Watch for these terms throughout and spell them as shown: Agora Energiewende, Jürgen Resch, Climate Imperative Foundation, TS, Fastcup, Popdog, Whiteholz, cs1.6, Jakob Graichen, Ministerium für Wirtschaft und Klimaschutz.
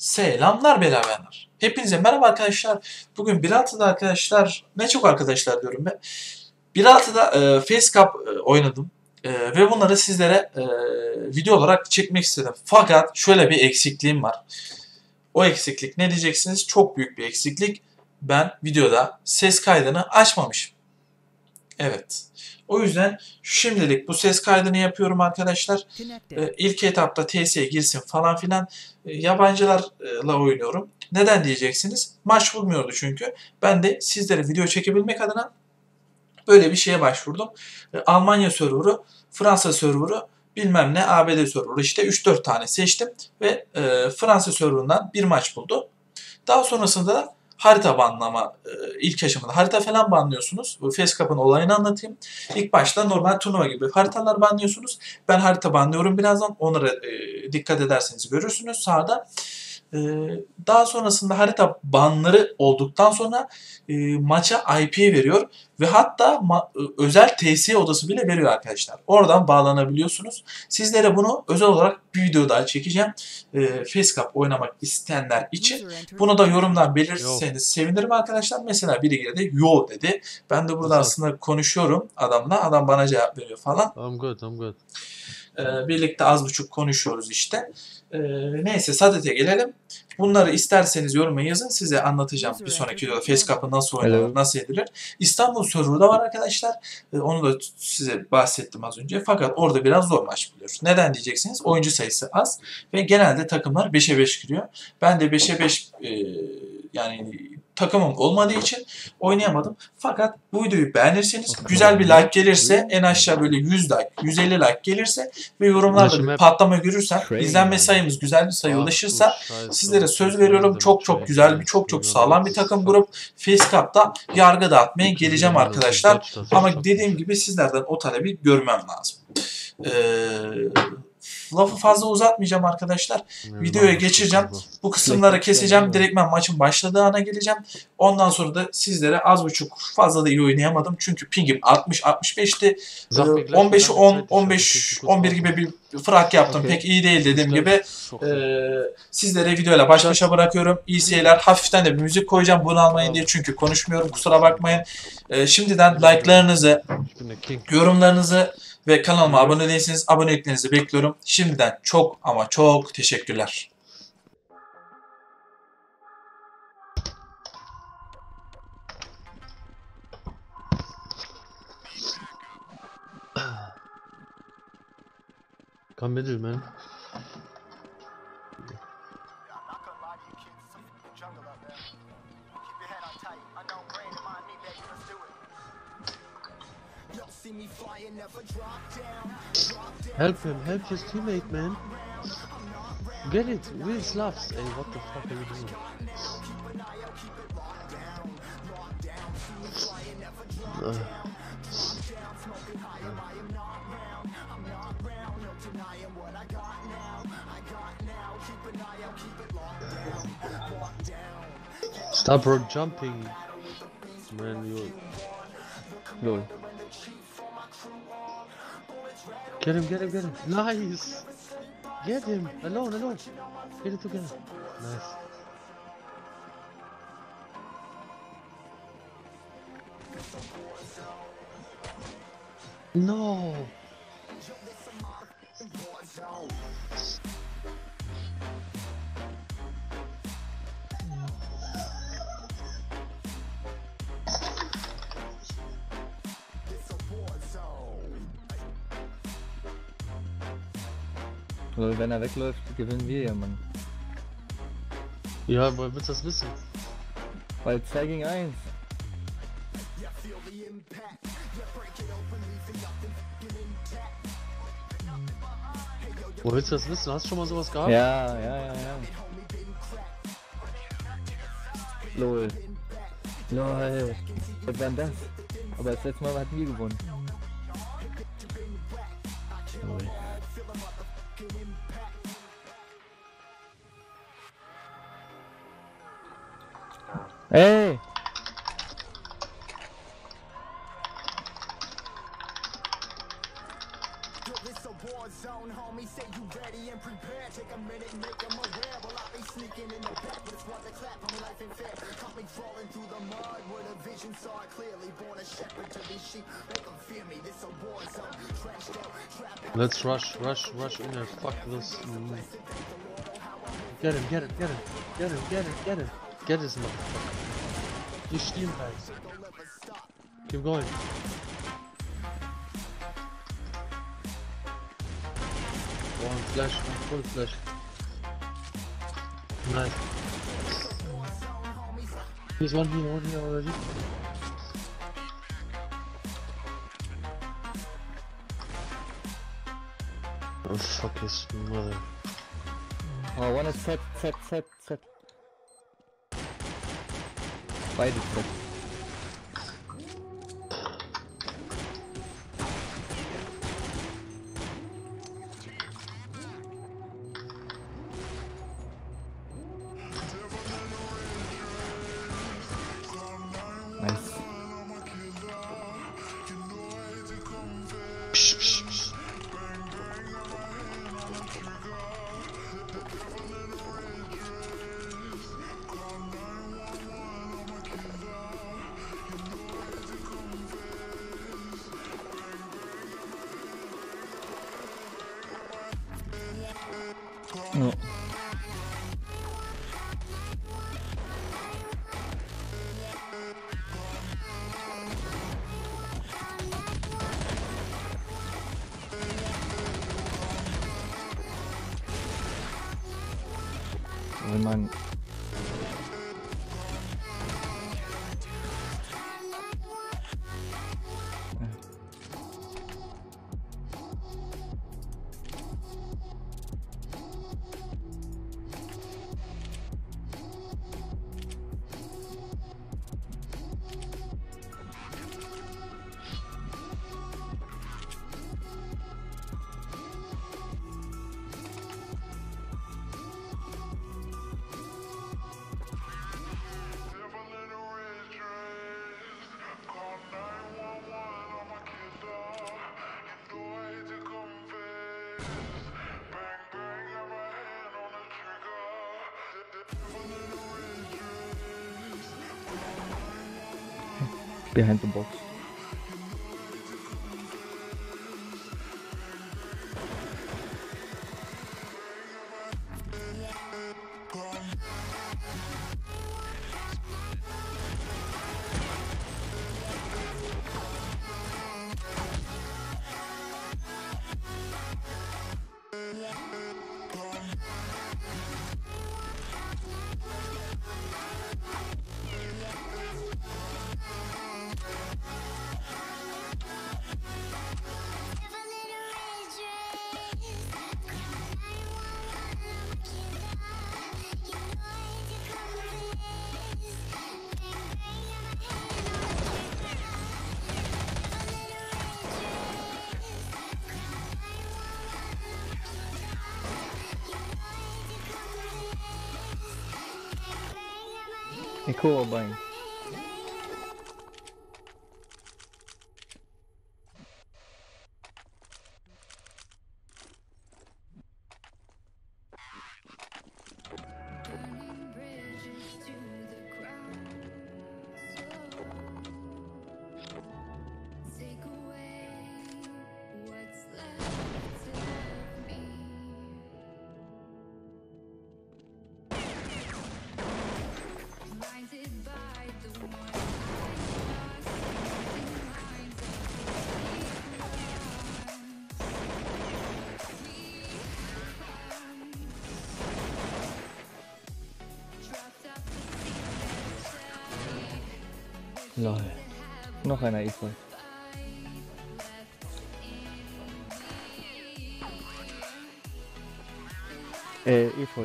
Selamlar beraberler. Hepinize merhaba arkadaşlar. Bugün 1.6'da arkadaşlar, ne çok arkadaşlar diyorum ben. 1.6'da Face Cup oynadım. Ve bunları sizlere video olarak çekmek istedim. Fakat şöyle bir eksikliğim var. O eksiklik ne diyeceksiniz? Çok büyük bir eksiklik. Ben videoda ses kaydını açmamışım. Evet. O yüzden şimdilik bu ses kaydını yapıyorum arkadaşlar. İlk etapta TS'ye girsin falan filan. Yabancılarla oynuyorum. Neden diyeceksiniz? Maç bulmuyordu çünkü. Ben de sizlere video çekebilmek adına böyle bir şeye başvurdum. Almanya server'u, Fransa server'u, bilmem ne ABD server'u, işte 3-4 tane seçtim. Ve Fransa server'ından bir maç buldu. Daha sonrasında da harita banlama, ilk aşamada harita falan banlıyorsunuz. Bu Fastcup'ın olayını anlatayım. İlk başta normal turnuva gibi haritalar banlıyorsunuz. Ben harita banlıyorum birazdan. Onlara dikkat ederseniz görürsünüz sağda. Daha sonrasında harita banları olduktan sonra maça IP veriyor. Ve hatta özel TS odası bile veriyor arkadaşlar. Oradan bağlanabiliyorsunuz. Sizlere bunu özel olarak bir video daha çekeceğim. Face Cup oynamak isteyenler için. Bunu da yorumdan belirtirseniz sevinirim arkadaşlar. Mesela biri geldi, yo dedi. Ben de burada aslında konuşuyorum adamla. Adam bana cevap veriyor falan. I'm good. Birlikte az buçuk konuşuyoruz işte. Neyse, sadete gelelim. Bunları isterseniz yoruma yazın. Size anlatacağım bir sonraki videoda Fastcup'ı nasıl oynanır, nasıl edilir. İstanbul Sözü'de var arkadaşlar. Onu da size bahsettim az önce. Fakat orada biraz zor maç buluyor. Neden diyeceksiniz? Oyuncu sayısı az ve genelde takımlar 5'e 5 giriyor. Ben de 5'e 5 yani takımım olmadığı için oynayamadım. Fakat bu videoyu beğenirseniz, güzel bir like gelirse, en aşağı böyle 100 like, 150 like gelirse ve yorumlarda bir patlama görürsem, izlenme sayımız güzel bir sayı ulaşırsa sizlere söz veriyorum, çok güzel, çok sağlam bir takım grup Fastcup'ta yargı dağıtmaya geleceğim arkadaşlar. Ama dediğim gibi sizlerden o talebi görmem lazım. Lafı fazla uzatmayacağım arkadaşlar. Videoya geçireceğim. Bu kısımları keseceğim. Direktmen maçın başladığı ana geleceğim. Ondan sonra da sizlere az buçuk, fazla da iyi oynayamadım. Çünkü pingim 60-65'ti. 15-11 gibi bir frak yaptım. Pek iyi değil dediğim gibi. Sizlere videoyla baş başa bırakıyorum. İyi seyirler. Hafiften de bir müzik koyacağım. Bunu almayın diye. Çünkü konuşmuyorum. Kusura bakmayın. Şimdiden like'larınızı, yorumlarınızı ve kanalıma abone değilseniz aboneliklerinizi bekliyorum. Şimdiden çok ama çok teşekkürler. Come with you, man. Help his teammate, man. Get it, Will slaps. Hey, what the fuck are you doing? Stop her jumping. Man, you... Lol. Get him. Nice. Get him. Alone. Get it together. Nice. No. Wenn er wegläuft, gewinnen wir ja, Mann. Ja, woher willst du das wissen? Weil 2 gegen 1. Woher willst du das wissen? Hast du schon mal sowas gehabt? Ja. LOL. Was wäre denn das? Aber das letzte Mal hatten wir gewonnen. LOL. Hey! Let's rush in there. Fuck this. Get him, get him, get him, get him, get him, get him. Get his motherfucker. You steam bags. Keep going. One flash, one full flash. Nice. He's one here already. Oh fuck his mother. Oh, one is set. Beide set. Nice. No. Wenn man behind the box. Cool, bang. Lol. Noch einer Eco. Eco.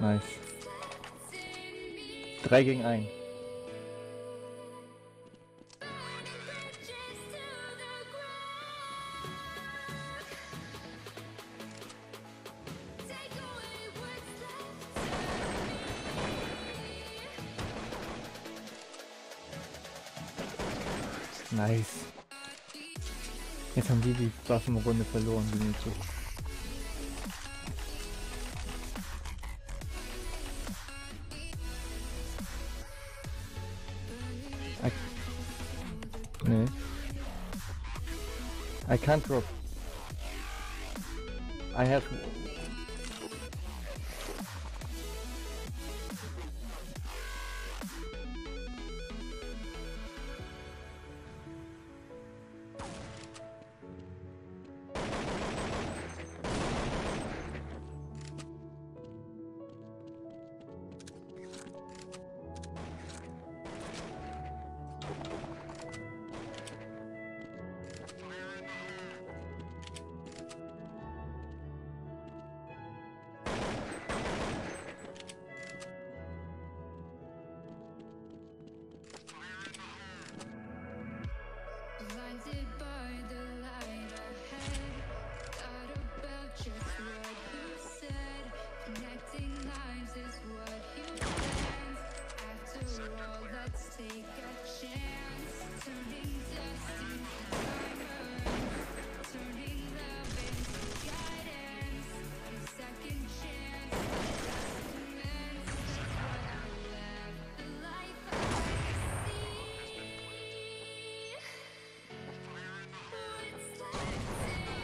Nice. 3 gegen 1. Nice. Jetzt haben wir die Waffenrunde verloren, die Minute. I can't drop. I have...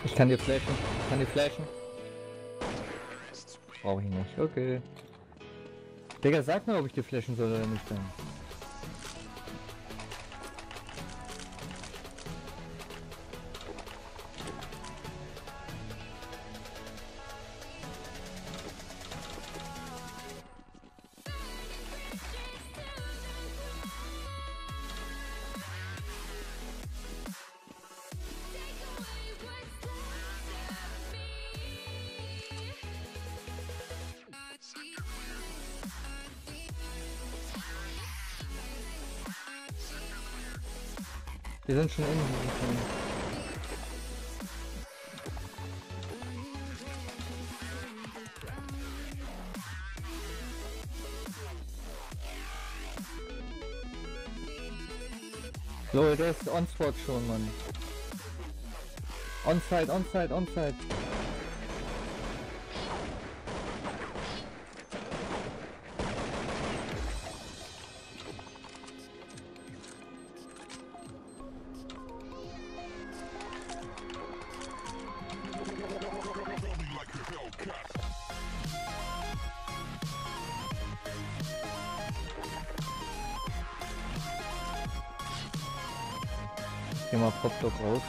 Ich kann dir flashen, Brauche ich nicht, okay. Digga, sag mir, ob ich dir flashen soll oder nicht dann. Wir sind schon in diesem. Lol, der ist on-spot schon, Mann. On-side, on-side, on-side. Ich geh mal Popdog raus.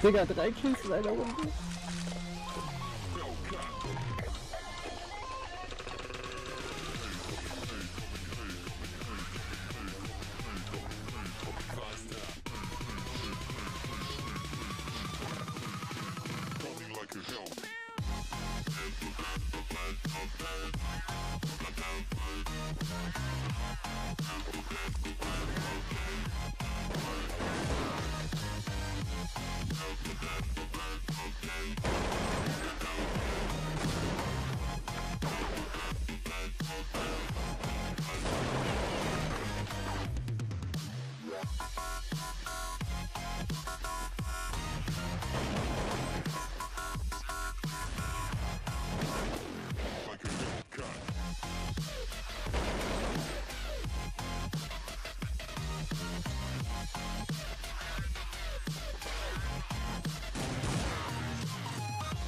Digga, 3 Kills in einer Runde.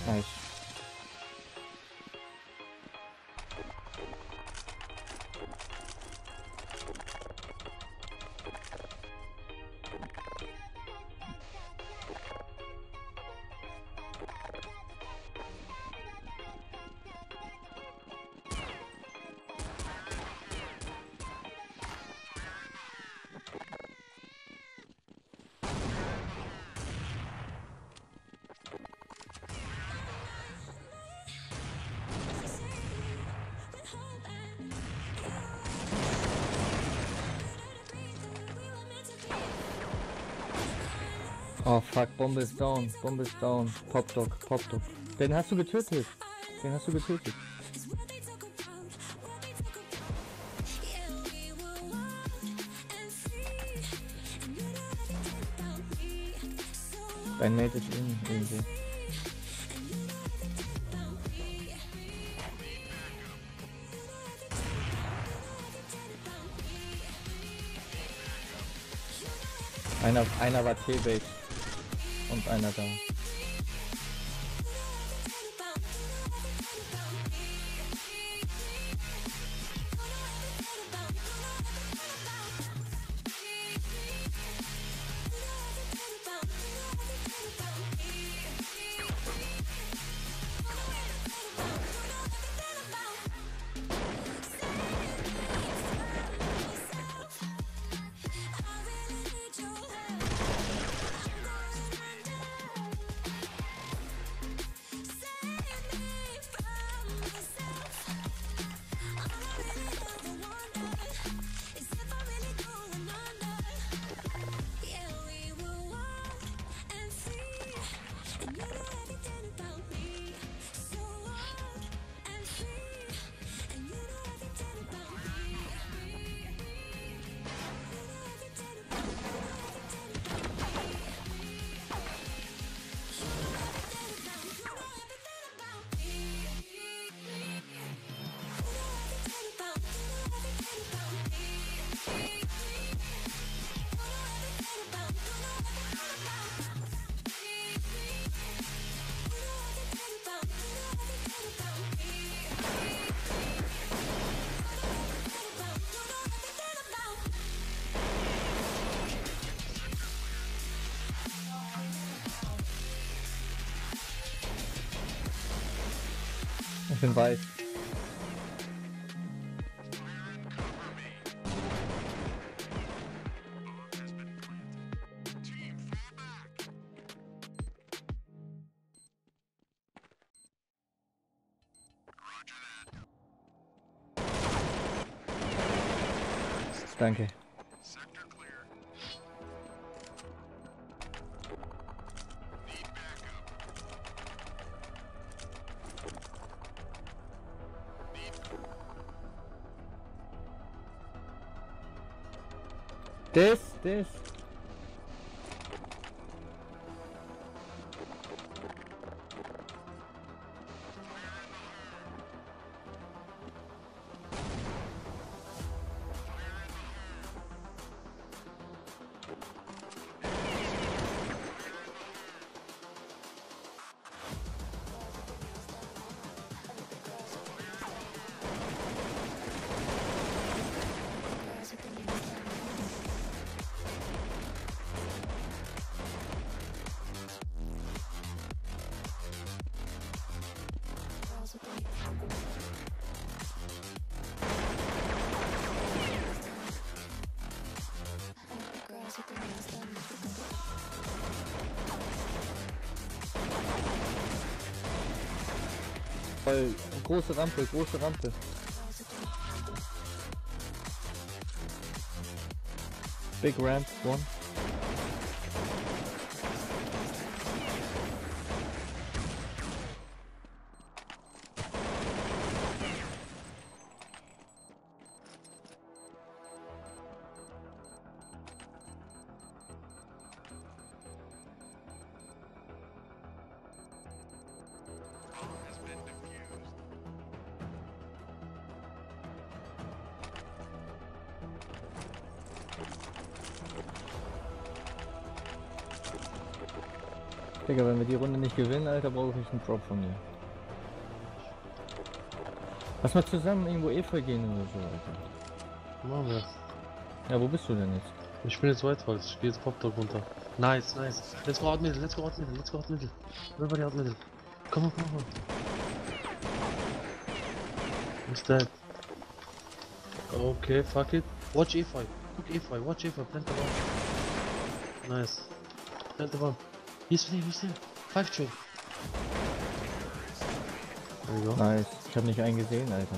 Nice. Oh fuck, Bombe ist down, Bombe ist down. Popdog, Popdog. Den hast du getötet. Den hast du getötet. Dein Mate ist in, irgendwie. Einer war T-Bait. Und einer da. Ich bin weiß. Danke. This. Große Rampe, große Rampe. Big ramp one. Digga, wenn wir die Runde nicht gewinnen, Alter, brauche ich einen Drop von dir. Lass mal zusammen irgendwo Efeu gehen oder so, Alter. Machen wir. Ja, wo bist du denn jetzt? Ich bin jetzt Whiteholz, ich gehe jetzt Popdog runter. Nice, nice. Let's go out middle, let's go out middle, let's go out middle. Everybody out middle. Komm mal, komm mal. Who's dead? Okay, fuck it. Watch Efeu. Guck Efeu, watch Efeu, plant the bomb. Nice. Plant the bomb. He's there, 5 Train. There you go. Nice, ich hab nicht einen gesehen, Alter.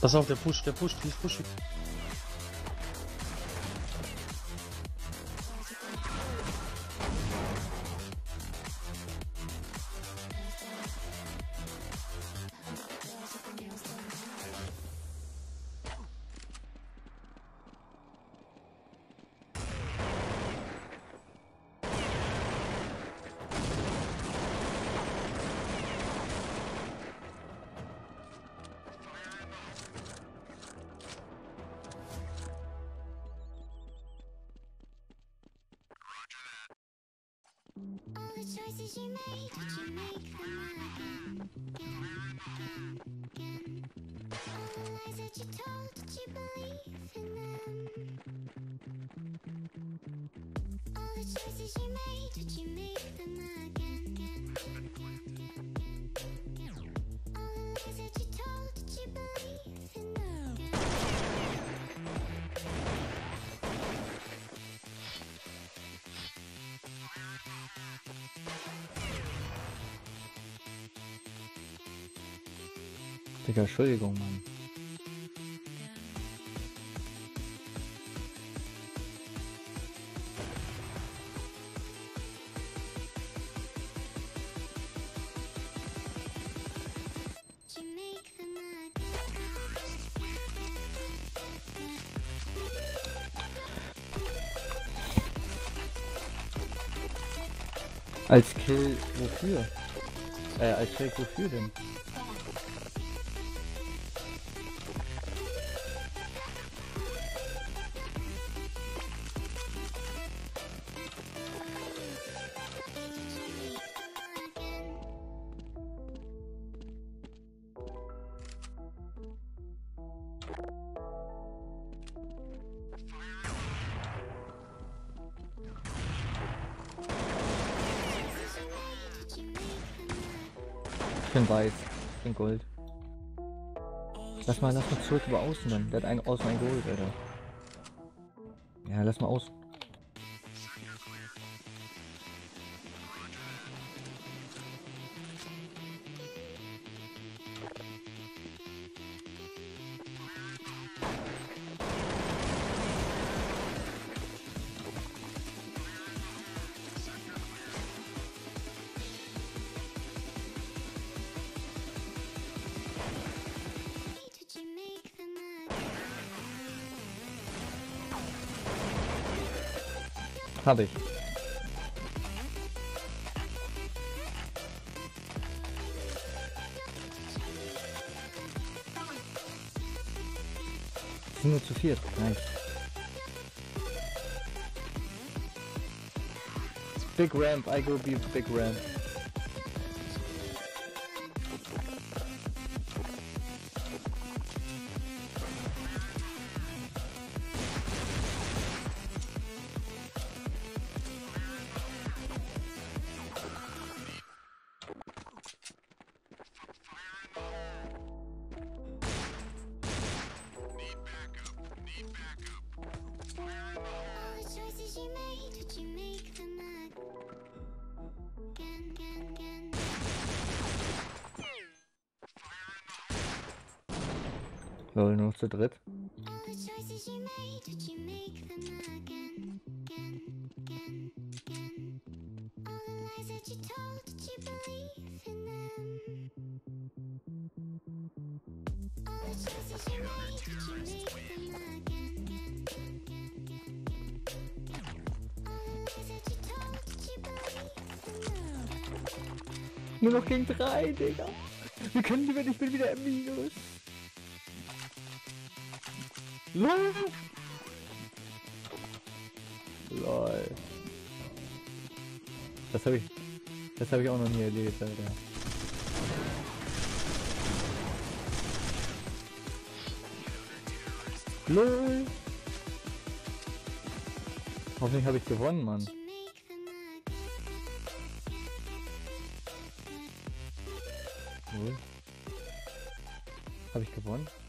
Pass auf, der pusht. Digga, Entschuldigung, Mann. Als Kill wofür? Als Kill wofür denn? Ich bin weiß, ich bin Gold. Lass mal zurück über außen, Mann. Der hat einen außen ein Gold, Alter. Ja, lass mal aus. Hab ich. Wir sind nur zu viert. Nice. Big ramp. I go be big ramp. Weil nur zu dritt. Nur noch gegen 3, Digga. Wir können wieder, ich bin wieder im Minus. LOL! LOL. Das hab ich auch noch nie erlebt, Alter. LOL! Hoffentlich habe ich gewonnen, Mann. Habe ich gewonnen?